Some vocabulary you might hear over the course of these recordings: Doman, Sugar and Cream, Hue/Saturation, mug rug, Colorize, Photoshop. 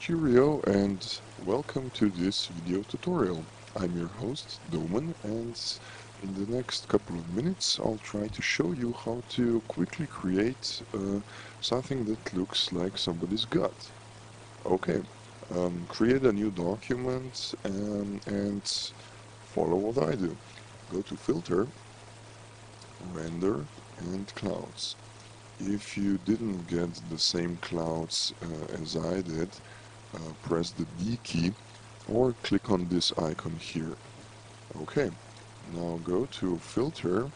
Cheerio and welcome to this video tutorial. I'm your host Doman, and in the next couple of minutes I'll try to show you how to quickly create something that looks like somebody's gut. Okay, create a new document and follow what I do. Go to Filter, Render and Clouds. If you didn't get the same clouds as I did, press the D key or click on this icon here. Okay, now go to Filter,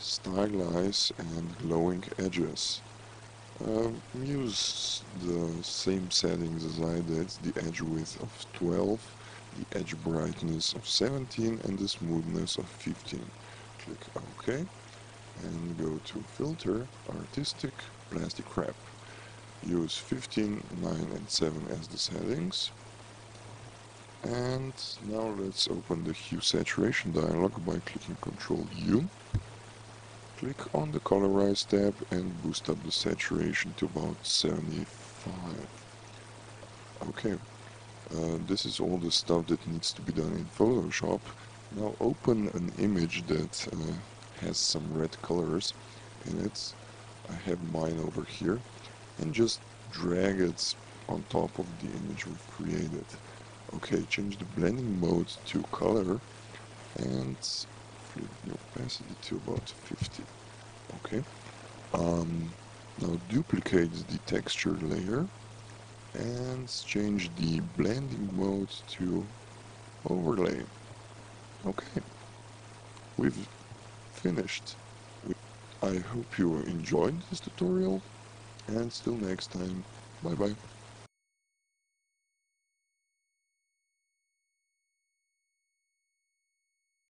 Stylize and Glowing Edges. Use the same settings as I did, the edge width of 12, the edge brightness of 17 and the smoothness of 15. Click OK. And go to Filter, Artistic, Plastic Wrap. Use 15, 9 and 7 as the settings. And now let's open the Hue/Saturation dialog by clicking Ctrl-U. Click on the Colorize tab and boost up the saturation to about 75. Okay, this is all the stuff that needs to be done in Photoshop. Now open an image that has some red colors in it. I have mine over here, and just drag it on top of the image we've created. Okay, change the blending mode to color and flip the opacity to about 50. Okay, now duplicate the texture layer and change the blending mode to overlay. Okay, we've finished. I hope you enjoyed this tutorial, and till next time, bye bye.